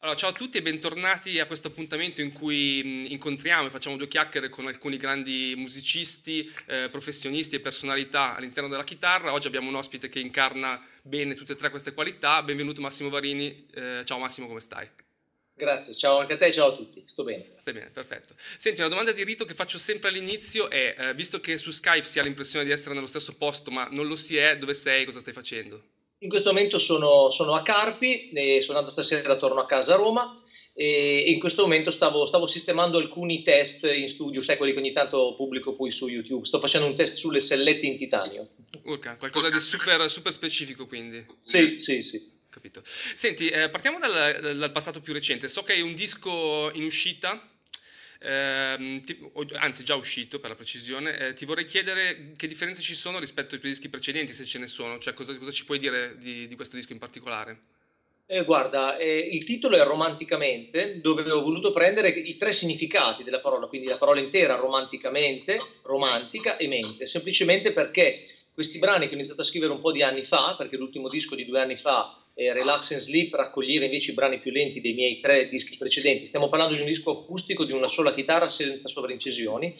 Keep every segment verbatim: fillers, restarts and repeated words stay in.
Allora, ciao a tutti e bentornati a questo appuntamento in cui incontriamo e facciamo due chiacchiere con alcuni grandi musicisti, eh, professionisti e personalità all'interno della chitarra. Oggi abbiamo un ospite che incarna bene tutte e tre queste qualità. Benvenuto Massimo Varini. Eh, ciao Massimo, come stai? Grazie, ciao anche a te, ciao a tutti, sto bene. Stai bene, perfetto. Senti, una domanda di rito che faccio sempre all'inizio è, eh, visto che su Skype si ha l'impressione di essere nello stesso posto, ma non lo si è, dove sei, cosa stai facendo? In questo momento sono, sono a Carpi, e sono andato stasera, torno a casa a Roma, e, e in questo momento stavo, stavo sistemando alcuni test in studio, sai, quelli che ogni tanto pubblico poi su YouTube. Sto facendo un test sulle sellette in titanio. Urca, qualcosa di super, super specifico quindi. Sì, sì, sì. Capito. Senti, eh, partiamo dal, dal passato più recente. So che hai un disco in uscita, ehm, ti, anzi già uscito per la precisione. Eh, ti vorrei chiedere che differenze ci sono rispetto ai tuoi dischi precedenti, se ce ne sono, cioè cosa, cosa ci puoi dire di, di questo disco in particolare? Eh, guarda, eh, il titolo è Romanticamente, dove avevo voluto prendere i tre significati della parola, quindi la parola intera, romanticamente, romantica e mente, semplicemente perché questi brani che ho iniziato a scrivere un po' di anni fa, perché l'ultimo disco di due anni fa, eh, Relax and Sleep, raccoglieva invece i brani più lenti dei miei tre dischi precedenti. Stiamo parlando di un disco acustico, di una sola chitarra senza sovraincisioni.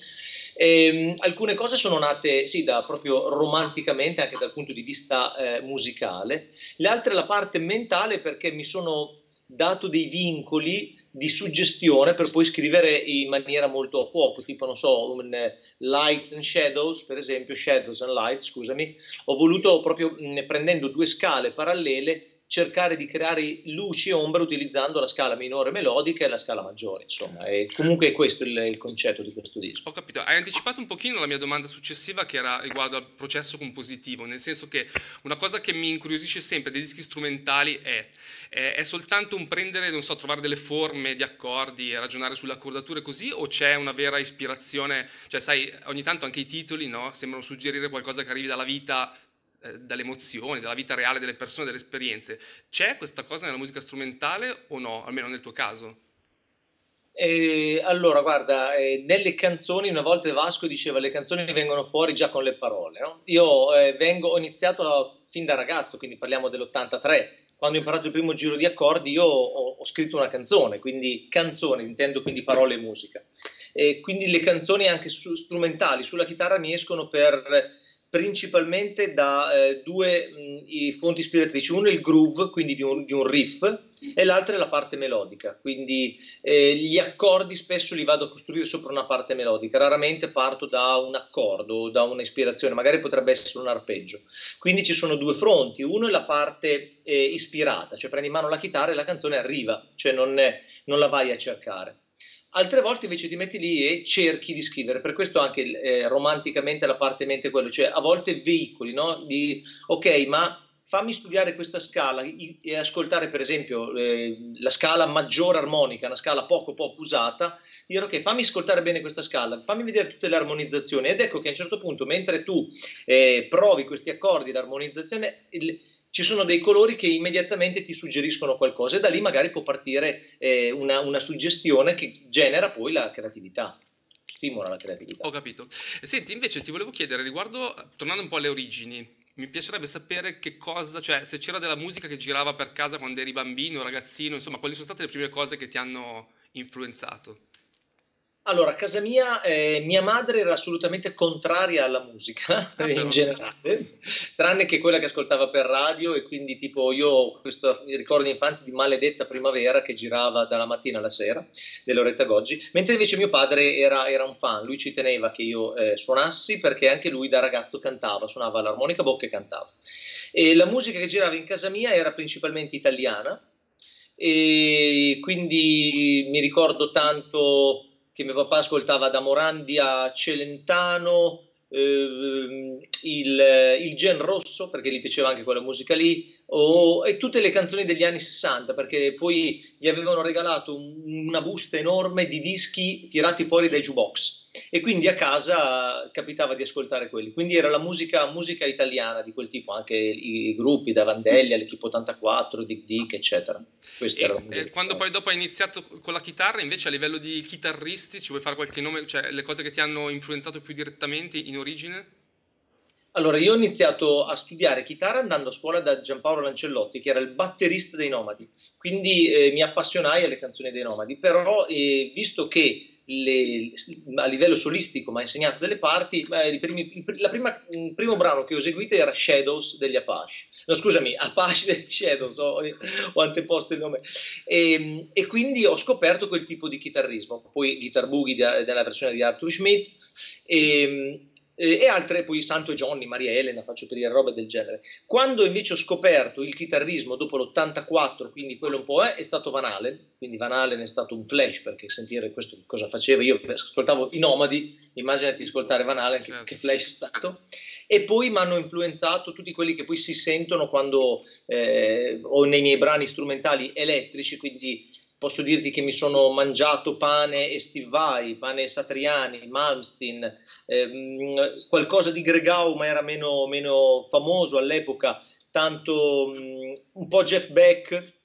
Ehm, alcune cose sono nate, sì, da, proprio romanticamente, anche dal punto di vista eh, musicale. Le altre, la parte mentale, perché mi sono dato dei vincoli di suggestione per poi scrivere in maniera molto a fuoco, tipo, non so, un Lights and Shadows, per esempio, Shadows and Lights, scusami, ho voluto proprio, mh, prendendo due scale parallele, cercare di creare luci e ombre utilizzando la scala minore melodica e la scala maggiore, insomma, e comunque questo è il, il concetto di questo disco. Ho capito, hai anticipato un pochino la mia domanda successiva, che era riguardo al processo compositivo, nel senso che una cosa che mi incuriosisce sempre dei dischi strumentali è, è, è soltanto un prendere, non so, trovare delle forme di accordi e ragionare sull'accordatura e così, o c'è una vera ispirazione, cioè sai, ogni tanto anche i titoli, no, sembrano suggerire qualcosa che arrivi dalla vita, dalle emozioni, dalla vita reale delle persone, delle esperienze. C'è questa cosa nella musica strumentale o no? Almeno nel tuo caso. Eh, allora, guarda, eh, nelle canzoni, una volta Vasco diceva le canzoni vengono fuori già con le parole, no? Io eh, vengo, ho iniziato a, fin da ragazzo, quindi parliamo dell'ottantatré, quando ho imparato il primo giro di accordi io ho, ho scritto una canzone, quindi canzone, intendo quindi parole e musica. Eh, quindi le canzoni anche su, strumentali sulla chitarra mi escono per... principalmente da eh, due mh, i fonti ispiratrici, uno è il groove, quindi di un, di un riff, e l'altra è la parte melodica, quindi eh, gli accordi spesso li vado a costruire sopra una parte melodica, raramente parto da un accordo, da un'ispirazione, magari potrebbe essere un arpeggio, quindi ci sono due fronti, uno è la parte eh, ispirata, cioè prendi in mano la chitarra e la canzone arriva, cioè non, è, non la vai a cercare. Altre volte invece ti metti lì e cerchi di scrivere, per questo anche eh, romanticamente la parte mente è quello, cioè a volte veicoli, no? Di, ok, ma fammi studiare questa scala e ascoltare per esempio eh, la scala maggiore armonica, una scala poco poco usata, dire ok, fammi ascoltare bene questa scala, fammi vedere tutte le armonizzazioni, ed ecco che a un certo punto mentre tu eh, provi questi accordi, l'armonizzazione... ci sono dei colori che immediatamente ti suggeriscono qualcosa e da lì magari può partire eh, una, una suggestione che genera poi la creatività, stimola la creatività. Ho capito. Senti, invece ti volevo chiedere riguardo, tornando un po' alle origini, mi piacerebbe sapere che cosa, cioè se c'era della musica che girava per casa quando eri bambino, ragazzino, insomma, quali sono state le prime cose che ti hanno influenzato? Allora, a casa mia, eh, mia madre era assolutamente contraria alla musica, ah, in generale, tranne che quella che ascoltava per radio, e quindi tipo io ho questo ricordo di infanzia di Maledetta Primavera che girava dalla mattina alla sera, di Loretta Goggi, mentre invece mio padre era, era un fan, lui ci teneva che io eh, suonassi perché anche lui da ragazzo cantava, suonava l'armonica a bocca e cantava. E la musica che girava in casa mia era principalmente italiana, e quindi mi ricordo tanto... che mio papà ascoltava da Morandi a Celentano, ehm, il, il Gen Rosso, perché gli piaceva anche quella musica lì, o, e tutte le canzoni degli anni sessanta, perché poi gli avevano regalato un, una busta enorme di dischi tirati fuori dai jukebox, e quindi a casa capitava di ascoltare quelli. Quindi era la musica, musica italiana di quel tipo, anche i, i gruppi da Vandelli all'Equipe ottantaquattro, Dick Dick, eccetera. Questa era la musica. E quando poi dopo hai iniziato con la chitarra, invece a livello di chitarristi, ci vuoi fare qualche nome, cioè le cose che ti hanno influenzato più direttamente in origine? Allora, io ho iniziato a studiare chitarra andando a scuola da Giampaolo Lancellotti, che era il batterista dei Nomadi, quindi eh, mi appassionai alle canzoni dei Nomadi, però eh, visto che le, a livello solistico mi ha insegnato delle parti, eh, i primi, il, la prima, il primo brano che ho eseguito era Shadows degli Apache, no scusami, Apache degli Shadows, ho, ho anteposto il nome, e, e quindi ho scoperto quel tipo di chitarrismo, poi Guitar Boogie della, della versione di Arthur Smith, e, e altre, poi Santo e Johnny, Maria Elena, faccio per dire roba del genere. Quando invece ho scoperto il chitarrismo dopo l'ottantaquattro, quindi quello un po' è, è stato Van Halen, quindi Van Halen è stato un flash, perché sentire questo cosa faceva, io ascoltavo i Nomadi, immaginati ascoltare Van Halen, che, che flash è stato, e poi mi hanno influenzato tutti quelli che poi si sentono quando eh, ho nei miei brani strumentali elettrici, quindi posso dirti che mi sono mangiato Pane e Steve Vai, Pane e Satriani, Malmsteen, ehm, qualcosa di Gregau, ma era meno, meno famoso all'epoca, tanto um, un po' Jeff Beck,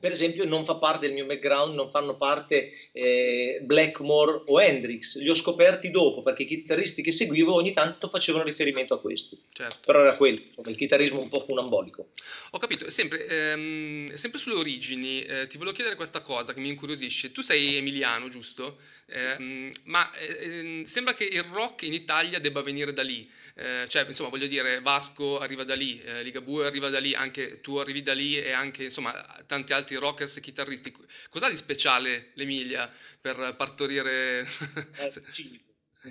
per esempio, non fa parte del mio background, non fanno parte eh, Blackmore o Hendrix, li ho scoperti dopo, perché i chitarristi che seguivo ogni tanto facevano riferimento a questi. Certo. Però era quello, il chitarrismo un po' funambolico. Ho capito, sempre, ehm, sempre sulle origini, eh, ti volevo chiedere questa cosa che mi incuriosisce. Tu sei emiliano, giusto? Eh, ma eh, sembra che il rock in Italia debba venire da lì, eh, cioè insomma voglio dire Vasco arriva da lì, eh, Ligabue arriva da lì, anche tu arrivi da lì e anche insomma tanti altri rockers e chitarristi. Cos'ha di speciale l'Emilia per partorire il cibo?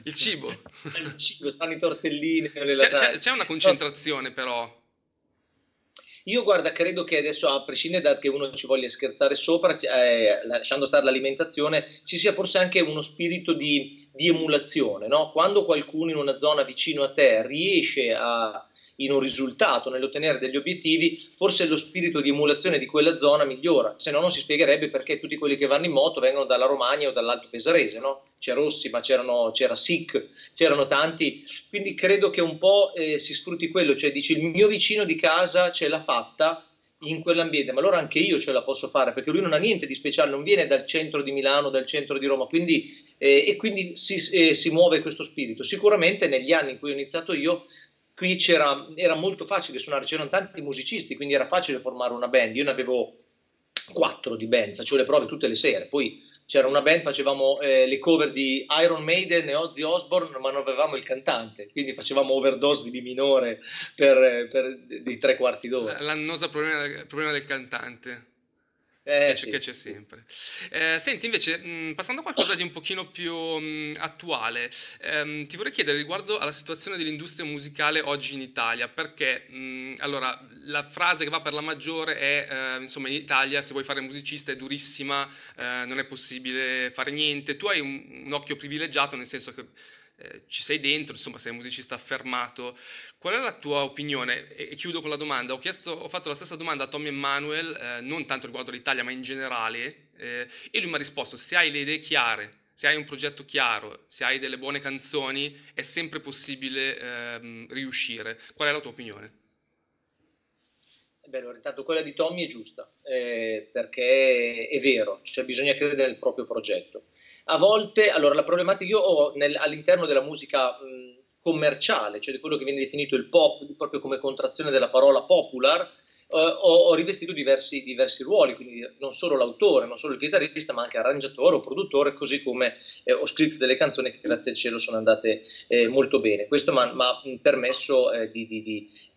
Il cibo, il cibo, fanno i tortellini, c'è una concentrazione però. Io guarda, credo che adesso, a prescindere da che uno ci voglia scherzare sopra, eh, lasciando stare l'alimentazione, ci sia forse anche uno spirito di, di emulazione, no? Quando qualcuno in una zona vicino a te riesce a, in un risultato, nell'ottenere degli obiettivi, forse lo spirito di emulazione di quella zona migliora, se no non si spiegherebbe perché tutti quelli che vanno in moto vengono dalla Romagna o dall'Alto Pesarese, no? C'è Rossi, ma c'era Sic, c'erano tanti, quindi credo che un po' eh, si sfrutti quello, cioè dici il mio vicino di casa ce l'ha fatta in quell'ambiente, ma allora anche io ce la posso fare, perché lui non ha niente di speciale, non viene dal centro di Milano, dal centro di Roma, quindi, eh, e quindi si, eh, si muove questo spirito. Sicuramente negli anni in cui ho iniziato io, qui c'era, era molto facile suonare, c'erano tanti musicisti, quindi era facile formare una band. Io ne avevo quattro di band, facevo le prove tutte le sere, poi c'era una band, facevamo eh, le cover di Iron Maiden e Ozzy Osbourne, ma non avevamo il cantante, quindi facevamo overdose di B minore per, per dei tre quarti d'ora. L'annosa problema, problema del cantante. Eh, sì. Che c'è sempre. Eh, senti, invece, mh, passando a qualcosa di un pochino più mh, attuale, ehm, ti vorrei chiedere riguardo alla situazione dell'industria musicale oggi in Italia, perché mh, allora la frase che va per la maggiore è eh, insomma in Italia se vuoi fare musicista è durissima, eh, non è possibile fare niente. Tu hai un, un occhio privilegiato, nel senso che eh, ci sei dentro, insomma sei un musicista affermato. Qual è la tua opinione? E chiudo con la domanda, ho, chiesto, ho fatto la stessa domanda a Tommy Emmanuel, eh, non tanto riguardo l'Italia ma in generale, eh, e lui mi ha risposto: se hai le idee chiare, se hai un progetto chiaro, se hai delle buone canzoni, è sempre possibile eh, riuscire. Qual è la tua opinione? Beh, intanto quella di Tommy è giusta, eh, perché è vero, cioè bisogna credere nel proprio progetto. A volte, allora la problematica, io ho all'interno della musica mh, commerciale, cioè di quello che viene definito il pop, proprio come contrazione della parola popular, eh, ho, ho rivestito diversi, diversi ruoli, quindi non solo l'autore, non solo il chitarrista, ma anche arrangiatore o produttore, così come eh, ho scritto delle canzoni che grazie al cielo sono andate eh, molto bene. Questo mi ha permesso eh, di, di,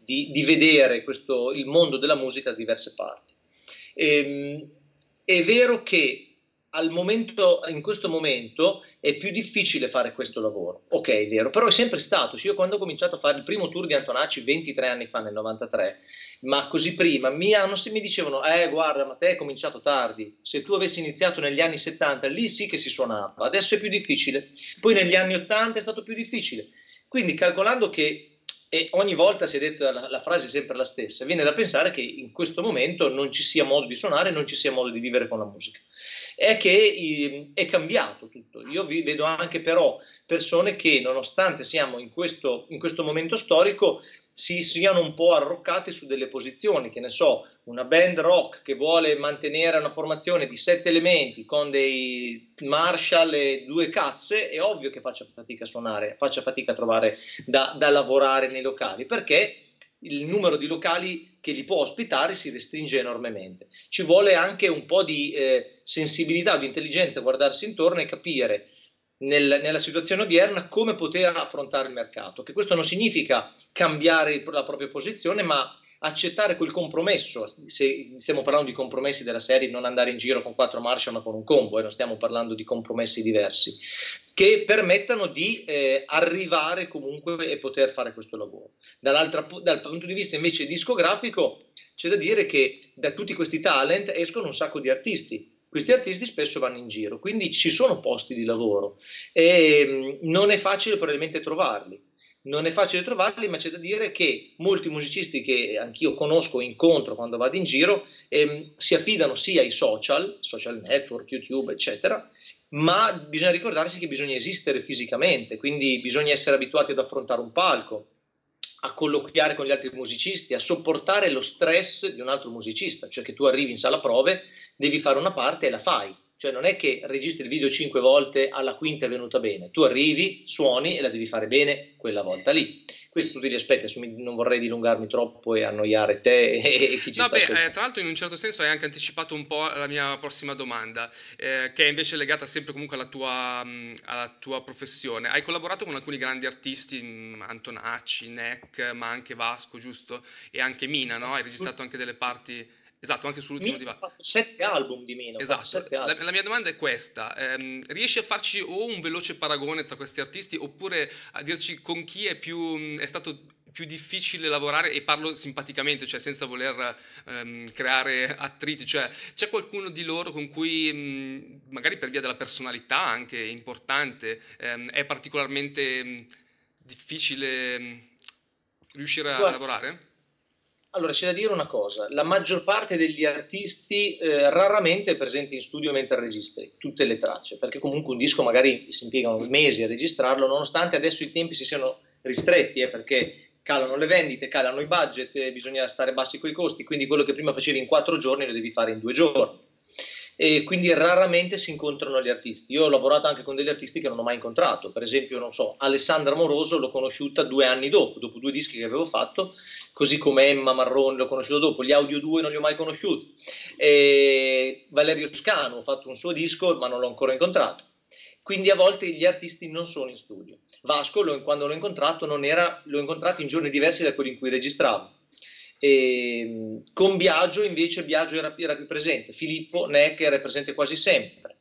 di, di vedere questo, il mondo della musica da diverse parti. Ehm, è vero che Al momento, in questo momento è più difficile fare questo lavoro, ok, è vero, però è sempre stato, io quando ho cominciato a fare il primo tour di Antonacci ventitré anni fa nel novantatré, ma così prima mi, hanno, mi dicevano, eh guarda ma te hai cominciato tardi, se tu avessi iniziato negli anni settanta lì sì che si suonava, adesso è più difficile, poi negli anni ottanta è stato più difficile, quindi calcolando che e ogni volta si è detta la, la frase sempre la stessa, viene da pensare che in questo momento non ci sia modo di suonare, non ci sia modo di vivere con la musica. È che eh, è cambiato tutto. Io vi vedo anche però persone che nonostante siamo in questo, in questo momento storico si siano un po' arroccate su delle posizioni, che ne so, una band rock che vuole mantenere una formazione di sette elementi con dei Marshall e due casse, è ovvio che faccia fatica a suonare, faccia fatica a trovare da, da lavorare nel nei locali, perché il numero di locali che li può ospitare si restringe enormemente. Ci vuole anche un po' di eh, sensibilità, di intelligenza, guardarsi intorno e capire nel, nella situazione odierna come poter affrontare il mercato, che questo non significa cambiare la propria posizione, ma accettare quel compromesso. Se stiamo parlando di compromessi della serie, non andare in giro con quattro marce ma con un combo, e eh, non stiamo parlando di compromessi diversi, che permettano di eh, arrivare comunque e poter fare questo lavoro. Dall'altra, dal punto di vista invece discografico, c'è da dire che da tutti questi talent escono un sacco di artisti. Questi artisti spesso vanno in giro, quindi ci sono posti di lavoro e mh, non è facile probabilmente trovarli. Non è facile trovarli, ma c'è da dire che molti musicisti che anch'io conosco, incontro quando vado in giro, ehm, si affidano sia ai social, social network, YouTube, eccetera, ma bisogna ricordarsi che bisogna esistere fisicamente, quindi bisogna essere abituati ad affrontare un palco, a colloquiare con gli altri musicisti, a sopportare lo stress di un altro musicista, cioè che tu arrivi in sala prove, devi fare una parte e la fai. Cioè non è che registri il video cinque volte, alla quinta è venuta bene, tu arrivi, suoni e la devi fare bene quella volta lì. Questi tutti gli aspetti, non vorrei dilungarmi troppo e annoiare te e chi ci no, sta beh, eh, tra l'altro in un certo senso hai anche anticipato un po' la mia prossima domanda, eh, che è invece legata sempre comunque alla tua, alla tua professione. Hai collaborato con alcuni grandi artisti, Antonacci, Nek, ma anche Vasco, giusto? E anche Mina, no? Hai registrato anche delle parti... Esatto, anche sull'ultimo di Vasco. Sette album di Mina. Esatto. Sette album. La, la mia domanda è questa: ehm, riesci a farci o un veloce paragone tra questi artisti, oppure a dirci con chi è più è stato più difficile lavorare? E parlo simpaticamente, cioè senza voler ehm, creare attriti. Cioè, c'è qualcuno di loro con cui, mh, magari per via della personalità anche importante, ehm, è particolarmente mh, difficile mh, riuscire a Guarda. lavorare? Allora, c'è da dire una cosa, la maggior parte degli artisti eh, raramente è presente in studio mentre registri tutte le tracce, perché comunque un disco magari si impiegano mesi a registrarlo, nonostante adesso i tempi si siano ristretti, eh, perché calano le vendite, calano i budget, eh, bisogna stare bassi coi costi, quindi quello che prima facevi in quattro giorni lo devi fare in due giorni. E quindi raramente si incontrano gli artisti. Io ho lavorato anche con degli artisti che non ho mai incontrato, per esempio, non so, Alessandra Moroso l'ho conosciuta due anni dopo, dopo due dischi che avevo fatto, così come Emma Marrone l'ho conosciuta dopo, gli Audio due non li ho mai conosciuti, e Valerio Scano ho fatto un suo disco ma non l'ho ancora incontrato. Quindi a volte gli artisti non sono in studio. Vasco, quando l'ho incontrato, non era, l'ho incontrato in giorni diversi da quelli in cui registravo. E con Biagio invece Biagio era, era più presente, Filippo Nek era presente quasi sempre,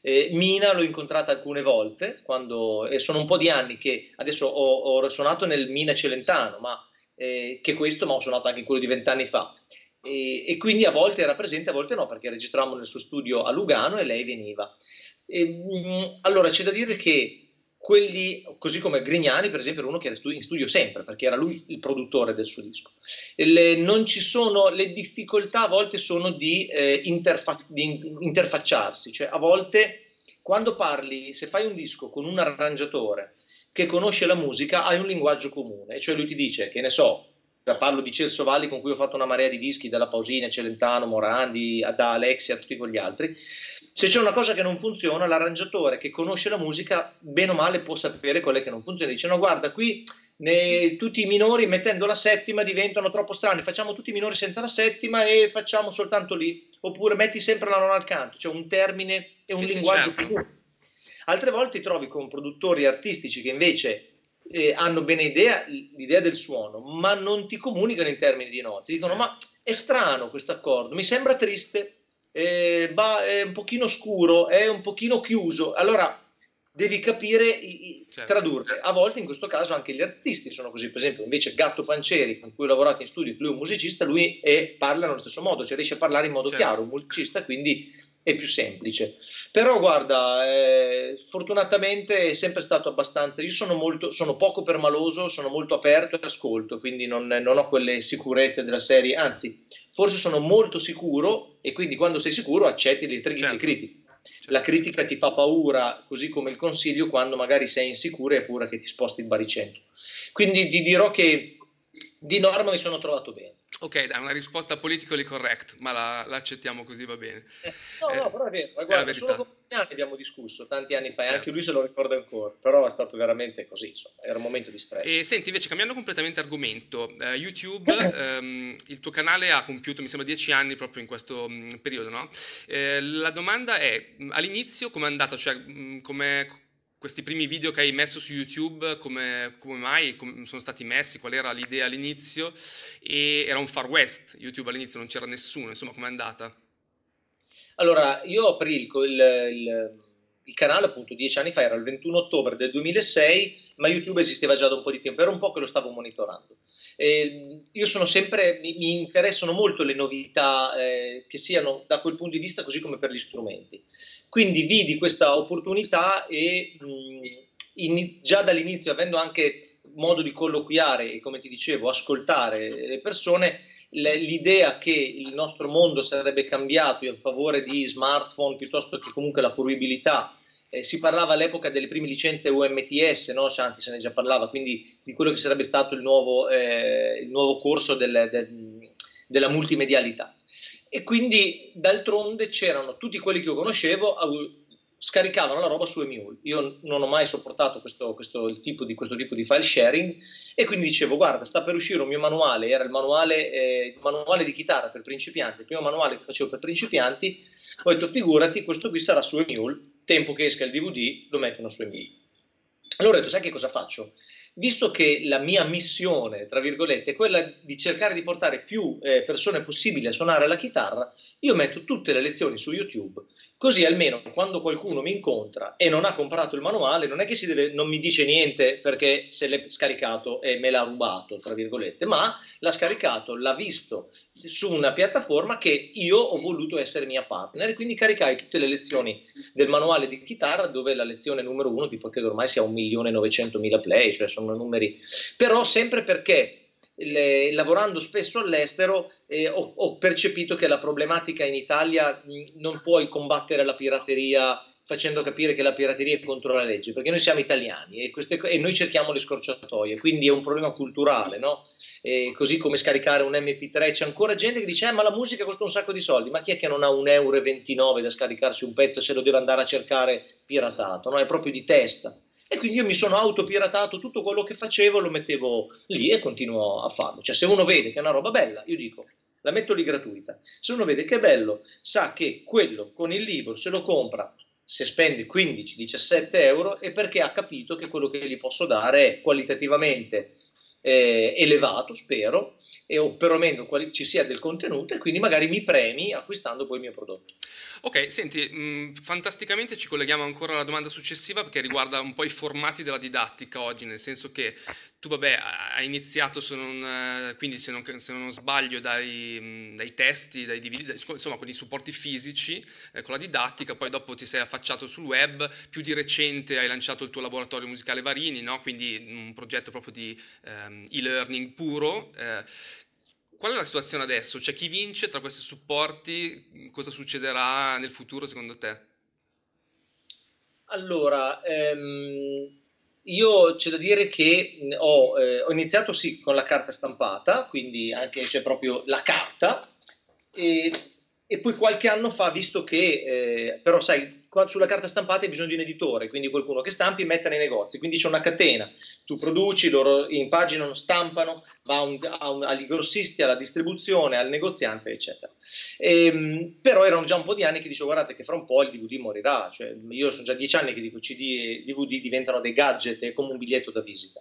eh, Mina l'ho incontrata alcune volte quando, e sono un po' di anni che adesso ho, ho suonato nel Mina Celentano, ma eh, che questo ma ho suonato anche quello di vent'anni fa, e, e quindi a volte era presente, a volte no, perché registravamo nel suo studio a Lugano e lei veniva. E, mh, allora c'è da dire che quelli, così come Grignani per esempio, era uno che era in studio sempre perché era lui il produttore del suo disco. Le, non ci sono, le difficoltà a volte sono di, eh, interfa- di interfacciarsi, cioè a volte quando parli, se fai un disco con un arrangiatore che conosce la musica, hai un linguaggio comune, cioè lui ti dice, che ne so, parlo di Celso Valli con cui ho fatto una marea di dischi, dalla Pausina, Celentano, Morandi, da Alexia, tutti quegli altri. Se c'è una cosa che non funziona, l'arrangiatore che conosce la musica bene o male può sapere quelle che non funzionano. Dice: no, guarda, qui ne, tutti i minori mettendo la settima diventano troppo strani, facciamo tutti i minori senza la settima e facciamo soltanto lì, oppure metti sempre la nona al canto, c'è cioè un termine e un sì, linguaggio comune. Sì, certo. Altre volte ti trovi con produttori artistici che invece Eh, hanno bene idea, l'idea del suono, ma non ti comunicano in termini di note, dicono ma è strano questo accordo, mi sembra triste, eh, bah, è un pochino scuro, è un pochino chiuso, allora devi capire, i, certo. tradurre. A volte in questo caso anche gli artisti sono così, per esempio invece Gatto Panceri con cui ho lavorato in studio, lui è un musicista, lui è, parla nello stesso modo, cioè riesce a parlare in modo certo. chiaro, un musicista, quindi è più semplice. Però guarda, eh, fortunatamente è sempre stato abbastanza, io sono, molto, sono poco permaloso, sono molto aperto e ascolto, quindi non, non ho quelle sicurezze della serie, anzi forse sono molto sicuro, e quindi quando sei sicuro accetti le, certo. le critiche, certo. la critica ti fa paura, così come il consiglio quando magari sei insicuro e hai paura che ti sposti il baricentro. Quindi ti dirò che di norma mi sono trovato bene. Ok, dai, una risposta politically correct, ma la, la accettiamo così, va bene. Eh, no, eh, no, però è vero, ma guarda, solo con Grignani abbiamo discusso tanti anni fa, certo, e anche lui se lo ricorda ancora, però è stato veramente così, insomma, era un momento di stress. E senti, invece, cambiando completamente argomento, eh, YouTube, ehm, il tuo canale ha compiuto, mi sembra, dieci anni proprio in questo mh, periodo, no? Eh, la domanda è, all'inizio com'è andata, cioè come... questi primi video che hai messo su YouTube, come, come mai come sono stati messi? Qual era l'idea all'inizio? E era un Far West YouTube all'inizio, non c'era nessuno, insomma, com'è andata? Allora, io aprì il, il, il, il canale appunto dieci anni fa, era il ventuno ottobre del duemilasei, ma YouTube esisteva già da un po' di tempo, era un po' che lo stavo monitorando. Eh, io sono sempre, mi, mi interessano molto le novità eh, che siano da quel punto di vista, così come per gli strumenti, quindi vidi questa opportunità e mh, in, già dall'inizio, avendo anche modo di colloquiare e, come ti dicevo, ascoltare le persone, l'idea che il nostro mondo sarebbe cambiato in favore di smartphone piuttosto che comunque la fruibilità. Eh, si parlava all'epoca delle prime licenze U M T S, no? Anzi, se ne già parlava, quindi di quello che sarebbe stato il nuovo, eh, il nuovo corso del, del, della multimedialità. E quindi d'altronde c'erano tutti quelli che io conoscevo, scaricavano la roba su Emule. Io non ho mai sopportato questo, questo, il tipo di, questo tipo di file sharing, e quindi dicevo, guarda, sta per uscire un mio manuale, era il manuale, eh, il manuale di chitarra per principianti, il primo manuale che facevo per principianti. Ho detto, figurati, questo qui sarà su Emule, tempo che esca il D V D lo mettono su Emule. Allora ho detto, sai che cosa faccio? Visto che la mia missione, tra virgolette, è quella di cercare di portare più eh, persone possibili a suonare la chitarra, io metto tutte le lezioni su YouTube, così almeno quando qualcuno mi incontra e non ha comprato il manuale, non è che si deve, non mi dice niente perché se l'è scaricato e me l'ha rubato, tra virgolette, ma l'ha scaricato, l'ha visto su una piattaforma che io ho voluto essere mia partner, quindi caricai tutte le lezioni del manuale di chitarra, dove la lezione numero uno, tipo, credo ormai sia un milione e novecentomila play, cioè sono numeri, però sempre perché le, lavorando spesso all'estero eh, ho, ho percepito che la problematica in Italia, mh, non puoi combattere la pirateria facendo capire che la pirateria è contro la legge, perché noi siamo italiani e, queste, e noi cerchiamo le scorciatoie, quindi è un problema culturale, no? Eh, così come scaricare un M P tre, c'è ancora gente che dice eh, ma la musica costa un sacco di soldi, ma chi è che non ha un euro e ventinove da scaricarsi un pezzo se lo deve andare a cercare piratato, no? È proprio di testa, e quindi io mi sono autopiratato tutto quello che facevo, lo mettevo lì e continuo a farlo, cioè se uno vede che è una roba bella, io dico la metto lì gratuita, se uno vede che è bello sa che quello con il libro se lo compra se spende quindici diciassette euro, e perché ha capito che quello che gli posso dare è qualitativamente Eh, elevato, spero, e o perlomeno quali, ci sia del contenuto, e quindi magari mi premi acquistando poi il mio prodotto. Ok, senti, mh, fantasticamente ci colleghiamo ancora alla domanda successiva, perché riguarda un po' i formati della didattica oggi, nel senso che tu, vabbè, hai iniziato, se non, quindi se non, se non sbaglio, dai, dai testi, dai D V D, dai, insomma con i supporti fisici, eh, con la didattica, poi dopo ti sei affacciato sul web, più di recente hai lanciato il tuo laboratorio musicale Varini, no? Quindi un progetto proprio di ehm, e-learning puro. Eh, qual è la situazione adesso? Cioè, chi vince tra questi supporti? Cosa succederà nel futuro secondo te? Allora... Ehm... Io c'è da dire che ho, eh, ho iniziato sì con la carta stampata, quindi anche c'è cioè, proprio la carta, e, e poi qualche anno fa, visto che, eh, però sai, qua, sulla carta stampata hai bisogno di un editore, quindi qualcuno che stampi e metta nei negozi, quindi c'è una catena, tu produci, loro in pagina non stampano, va un, a un, agli grossisti, alla distribuzione, al negoziante, eccetera. E, però erano già un po' di anni che dicevo, guardate che fra un po' il D V D morirà, cioè io sono già dieci anni che dico C D e D V D diventano dei gadget, come un biglietto da visita.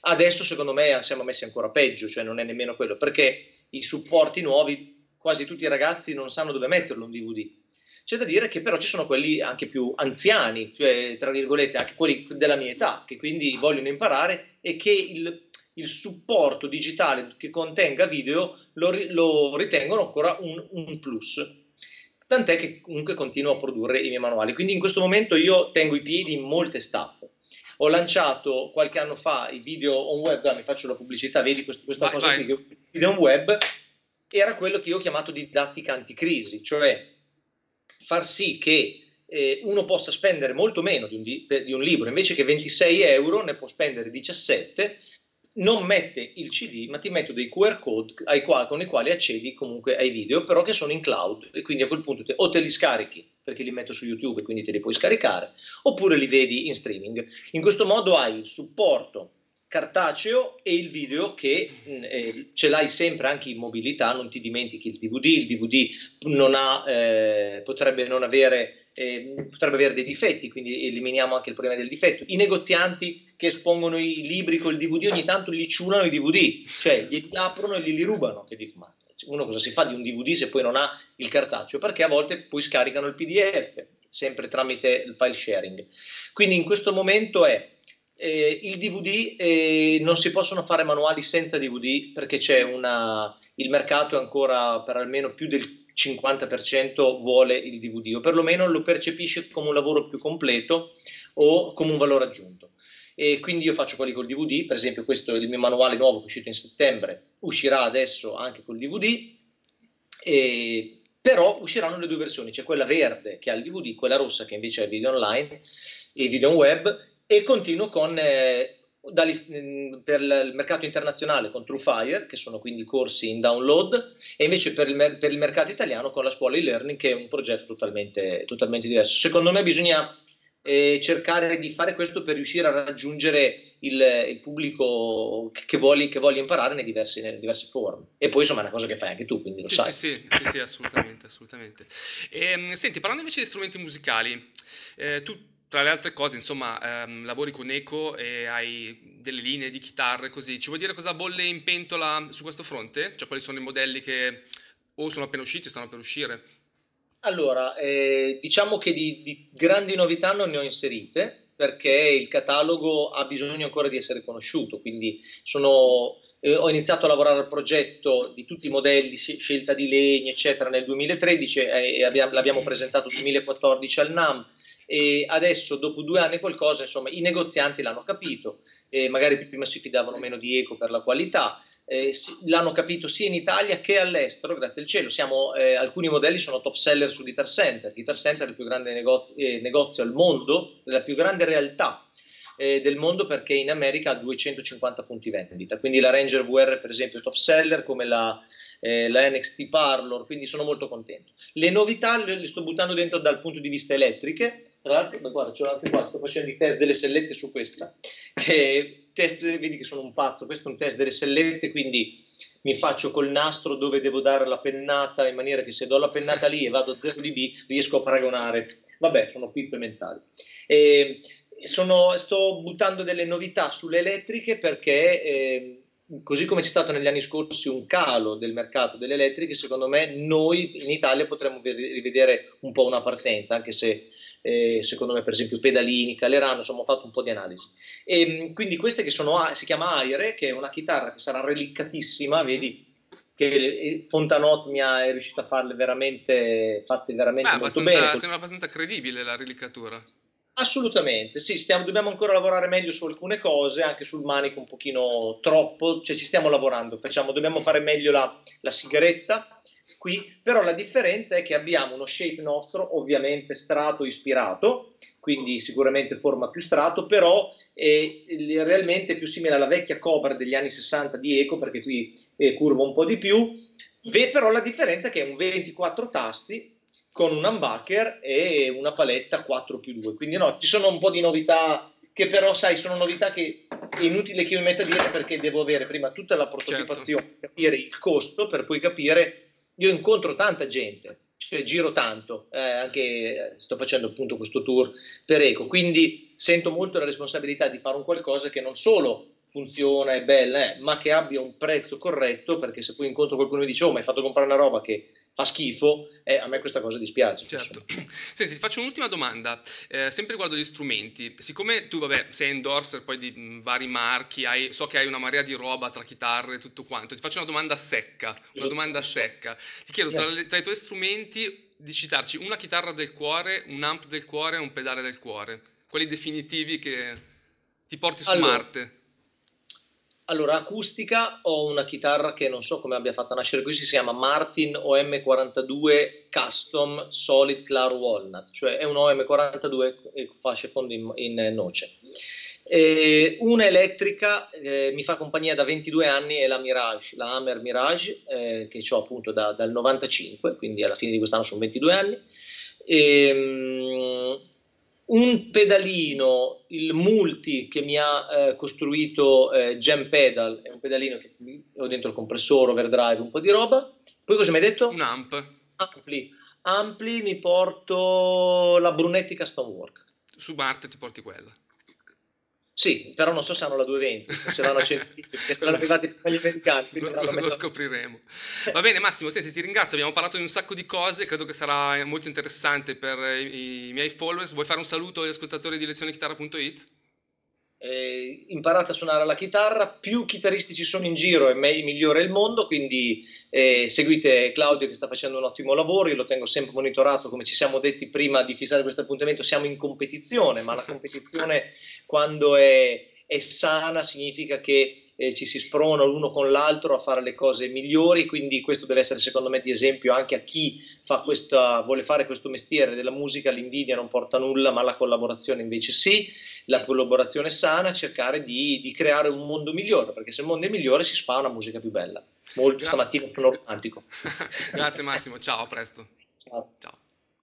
Adesso secondo me siamo messi ancora peggio, cioè non è nemmeno quello, perché i supporti nuovi quasi tutti i ragazzi non sanno dove metterlo un D V D. C'è da dire che però ci sono quelli anche più anziani, cioè, tra virgolette, anche quelli della mia età, che quindi vogliono imparare e che il il supporto digitale che contenga video lo, lo ritengono ancora un, un plus, tant'è che comunque continuo a produrre i miei manuali, quindi in questo momento io tengo i piedi in molte staffe. Ho lanciato qualche anno fa i video on web, ah, mi faccio la pubblicità, vedi questa, questa vai, cosa vai. Qui, che video on web era quello che io ho chiamato didattica anticrisi, cioè far sì che eh, uno possa spendere molto meno di un, di un libro, invece che ventisei euro ne può spendere diciassette, non mette il C D, ma ti mette dei Q R code ai quali, con i quali accedi comunque ai video, però che sono in cloud, e quindi a quel punto te, o te li scarichi, perché li metto su YouTube e quindi te li puoi scaricare, oppure li vedi in streaming. In questo modo hai il supporto cartaceo e il video che eh, ce l'hai sempre anche in mobilità, non ti dimentichi il D V D, il D V D non ha, eh, potrebbe non avere, eh, potrebbe avere dei difetti, quindi eliminiamo anche il problema del difetto. I negozianti che espongono i libri col D V D ogni tanto gli ciulano i D V D, cioè gli aprono e li rubano, che dico, ma uno cosa si fa di un D V D se poi non ha il cartaceo? Perché a volte poi scaricano il P D F, sempre tramite il file sharing. Quindi in questo momento è Eh, il D V D, eh, non si possono fare manuali senza D V D, perché c'è una, il mercato ancora per almeno più del cinquanta per cento vuole il D V D, o perlomeno lo percepisce come un lavoro più completo o come un valore aggiunto. E quindi io faccio quelli col D V D, per esempio questo è il mio manuale nuovo che è uscito in settembre, uscirà adesso anche col D V D, e però usciranno le due versioni, c'è quella verde che ha il D V D, quella rossa che invece ha il video online e il video web. E continuo con, eh, dagli, per il mercato internazionale con TrueFire, che sono quindi corsi in download, e invece per il, per il mercato italiano con la scuola e-learning, che è un progetto totalmente, totalmente diverso. Secondo me bisogna eh, cercare di fare questo per riuscire a raggiungere il, il pubblico che vuole, che vuole imparare nei diversi, nelle diverse forme. E poi insomma è una cosa che fai anche tu, quindi lo sì, sai. Sì, sì, sì, assolutamente, assolutamente. E, senti, parlando invece di strumenti musicali, eh, tu tra le altre cose, insomma, ehm, lavori con Eco e hai delle linee di chitarre, così. Ci vuoi dire cosa bolle in pentola su questo fronte? Cioè, quali sono i modelli che o sono appena usciti o stanno per uscire? Allora, eh, diciamo che di, di grandi novità non ne ho inserite, perché il catalogo ha bisogno ancora di essere conosciuto, quindi sono... Eh, ho iniziato a lavorare al progetto di tutti i modelli, scelta di legno, eccetera, nel duemilatredici, eh, e abbiamo, l'abbiamo presentato nel duemilaquattordici al NAMM. E adesso dopo due anni qualcosa, insomma, i negozianti l'hanno capito, eh, magari prima si fidavano meno di Eco per la qualità, eh, l'hanno capito sia in Italia che all'estero, grazie al cielo. Siamo, eh, alcuni modelli sono top seller su Guitar Center. Guitar Center è il più grande negozio, eh, negozio al mondo, la più grande realtà eh, del mondo, perché in America ha duecentocinquanta punti vendita, quindi la Ranger V R per esempio è top seller, come la... Eh, la N X T Parlor, quindi sono molto contento. Le novità le, le sto buttando dentro dal punto di vista elettriche, tra l'altro, beh, guarda, c'ho l'altro qua, sto facendo i test delle sellette su questa, eh, test, vedi che sono un pazzo, questo è un test delle sellette, quindi mi faccio col nastro dove devo dare la pennata, in maniera che se do la pennata lì e vado a zero decibel riesco a paragonare. Vabbè, sono pippe mentali. Eh, sono, sto buttando delle novità sulle elettriche perché... Eh, così come c'è stato negli anni scorsi un calo del mercato delle elettriche, secondo me noi in Italia potremmo rivedere un po' una partenza, anche se eh, secondo me per esempio pedalini caleranno, insomma ho fatto un po' di analisi. E, quindi queste che sono, si chiama Aire, che è una chitarra che sarà reliccatissima, vedi che Fontanot mi ha, è riuscito a farle veramente, fatte veramente Beh, molto bene. Sembra abbastanza credibile la relicatura. Assolutamente, sì, stiamo, dobbiamo ancora lavorare meglio su alcune cose, anche sul manico un pochino troppo, cioè ci stiamo lavorando, facciamo, dobbiamo fare meglio la, la sigaretta qui, però la differenza è che abbiamo uno shape nostro, ovviamente strato ispirato, quindi sicuramente forma più strato, però è realmente più simile alla vecchia Cobra degli anni sessanta di Eco, perché qui eh, curva un po' di più, però la differenza è che è un ventiquattro tasti, con un humbucker e una paletta quattro più due, quindi no, ci sono un po' di novità che però sai sono novità che è inutile che io mi metta a dire, perché devo avere prima tutta la prototipazione, certo, capire il costo per poi capire. Io incontro tanta gente, cioè giro tanto, eh, anche sto facendo appunto questo tour per Eco, quindi sento molto la responsabilità di fare un qualcosa che non solo funziona e bella, eh, ma che abbia un prezzo corretto, perché se poi incontro qualcuno e mi dice oh, mi hai fatto comprare una roba che fa schifo, eh, a me questa cosa dispiace. Certo. Senti, ti faccio un'ultima domanda, eh, sempre riguardo agli strumenti. Siccome tu, vabbè, sei endorser poi di mh, vari marchi, hai, so che hai una marea di roba tra chitarre e tutto quanto, ti faccio una domanda secca, una domanda secca. Ti chiedo tra, le, tra i tuoi strumenti di citarci una chitarra del cuore, un amp del cuore e un pedale del cuore. Quelli definitivi che ti porti su allora. Marte. Allora, acustica, ho una chitarra che non so come abbia fatto a nascere qui, si chiama Martin O M quarantadue Custom Solid Claro Walnut, cioè è un O M quarantadue fasce fondo in, in noce. E una elettrica eh, mi fa compagnia da ventidue anni, è la Mirage, la Hammer Mirage, eh, che ho appunto da, dal novantacinque, quindi alla fine di quest'anno sono ventidue anni. E, um, un pedalino, il Multi, che mi ha eh, costruito eh, Jam Pedal, è un pedalino che ho dentro il compressore, overdrive, un po' di roba. Poi cosa mi hai detto? Un amp. Ampli. Ampli, mi porto la Brunetti Customwork. Su Marte ti porti quella? Sì, però non so se hanno la duecentoventi, se l'hanno a cento, perché se l'hanno arrivati prima gli americani. Lo, scop lo scopriremo. Va bene Massimo, senti, ti ringrazio, abbiamo parlato di un sacco di cose, credo che sarà molto interessante per i, i miei followers. Vuoi fare un saluto agli ascoltatori di lezione chitarra punto it? Eh, imparate a suonare la chitarra, più chitarristi ci sono in giro e migliore è il mondo, quindi eh, seguite Claudio che sta facendo un ottimo lavoro, io lo tengo sempre monitorato, come ci siamo detti prima di fissare questo appuntamento, siamo in competizione, ma la competizione quando è, è sana significa che eh, ci si sprona l'uno con l'altro a fare le cose migliori, quindi questo deve essere secondo me di esempio anche a chi fa questa, vuole fare questo mestiere della musica, l'invidia non porta nulla, ma la collaborazione invece sì, la collaborazione sana, cercare di, di creare un mondo migliore, perché se il mondo è migliore si fa una musica più bella. Molto. Grazie. Stamattina sono romantico. Grazie Massimo, ciao, a presto. Ciao. Ciao.